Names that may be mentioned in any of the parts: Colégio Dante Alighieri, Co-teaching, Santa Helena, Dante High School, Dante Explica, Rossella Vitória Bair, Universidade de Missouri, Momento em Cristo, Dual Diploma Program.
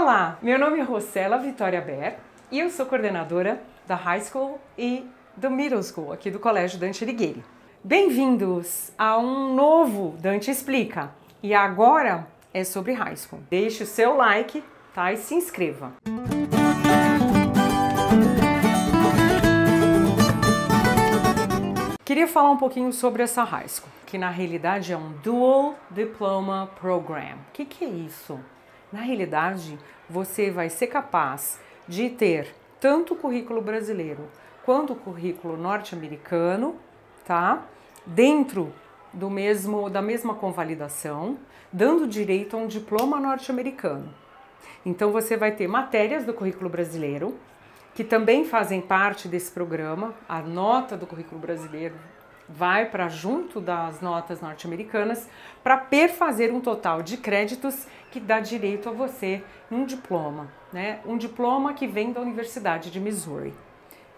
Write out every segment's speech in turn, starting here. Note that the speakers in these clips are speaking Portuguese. Olá, meu nome é Rossella Vitória Bair e eu sou coordenadora da High School e do Middle School aqui do Colégio Dante Alighieri. Bem-vindos a um novo Dante Explica e agora é sobre High School. Deixe o seu like, tá? E se inscreva. Queria falar um pouquinho sobre essa High School, que na realidade é um Dual Diploma Program. O que é isso? Na realidade, você vai ser capaz de ter tanto o currículo brasileiro quanto o currículo norte-americano, tá? Dentro da mesma convalidação, dando direito a um diploma norte-americano. Então você vai ter matérias do currículo brasileiro que também fazem parte desse programa. A nota do currículo brasileiro vai para junto das notas norte-americanas para perfazer um total de créditos que dá direito a você um diploma, né? Um diploma que vem da Universidade de Missouri,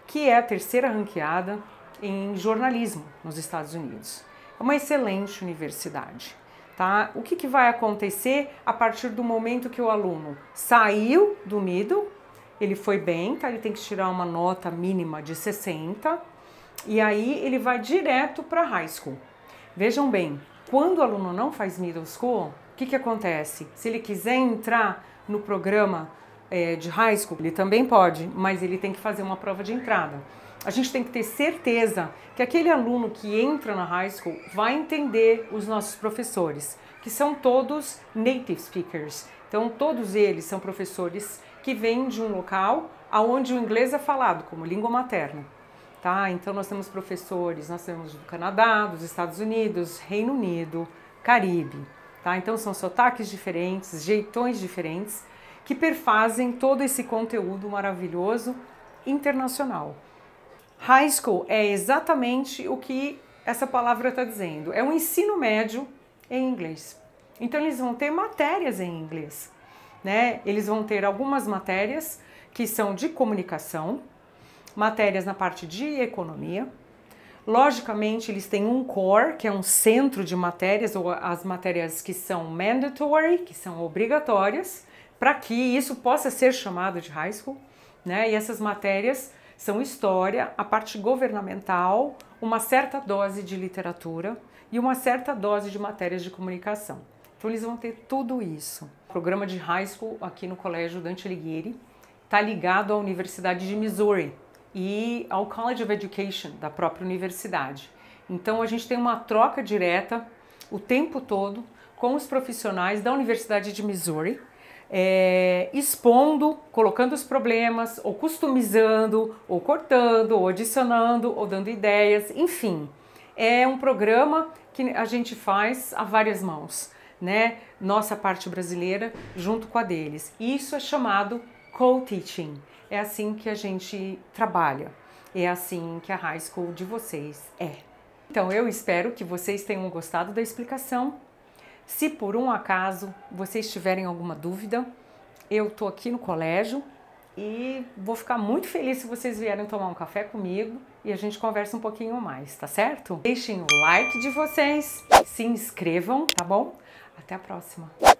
que é a terceira ranqueada em jornalismo nos Estados Unidos. É uma excelente universidade, tá? O que vai acontecer a partir do momento que o aluno saiu do middle, ele foi bem, tá? Ele tem que tirar uma nota mínima de 60, e aí ele vai direto para High School. Vejam bem, quando o aluno não faz Middle School, o que acontece? Se ele quiser entrar no programa de High School, ele também pode, mas ele tem que fazer uma prova de entrada. A gente tem que ter certeza que aquele aluno que entra na High School vai entender os nossos professores, que são todos native speakers. Então todos eles são professores que vêm de um local onde o inglês é falado como língua materna. Tá? Então nós temos professores, nós temos do Canadá, dos Estados Unidos, Reino Unido, Caribe. Tá? Então são sotaques diferentes, jeitões diferentes, que perfazem todo esse conteúdo maravilhoso internacional. High School é exatamente o que essa palavra está dizendo, é um ensino médio em inglês. Então eles vão ter matérias em inglês, né? Eles vão ter algumas matérias que são de comunicação, matérias na parte de economia. Logicamente, eles têm um core, que é um centro de matérias, ou as matérias que são mandatory, que são obrigatórias, para que isso possa ser chamado de High School, né? E essas matérias são história, a parte governamental, uma certa dose de literatura e uma certa dose de matérias de comunicação. Então, eles vão ter tudo isso. O programa de High School aqui no Colégio Dante Alighieri está ligado à Universidade de Missouri e ao College of Education da própria universidade. Então a gente tem uma troca direta o tempo todo com os profissionais da Universidade de Missouri, expondo, colocando os problemas, ou customizando, ou cortando, ou adicionando, ou dando ideias, enfim. É um programa que a gente faz a várias mãos, né? Nossa parte brasileira junto com a deles. Isso é chamado Co-teaching. É assim que a gente trabalha, é assim que a High School de vocês é. Então eu espero que vocês tenham gostado da explicação. Se por um acaso vocês tiverem alguma dúvida, eu tô aqui no colégio e vou ficar muito feliz se vocês vierem tomar um café comigo e a gente conversa um pouquinho mais, tá certo? Deixem o like de vocês, se inscrevam, tá bom? Até a próxima!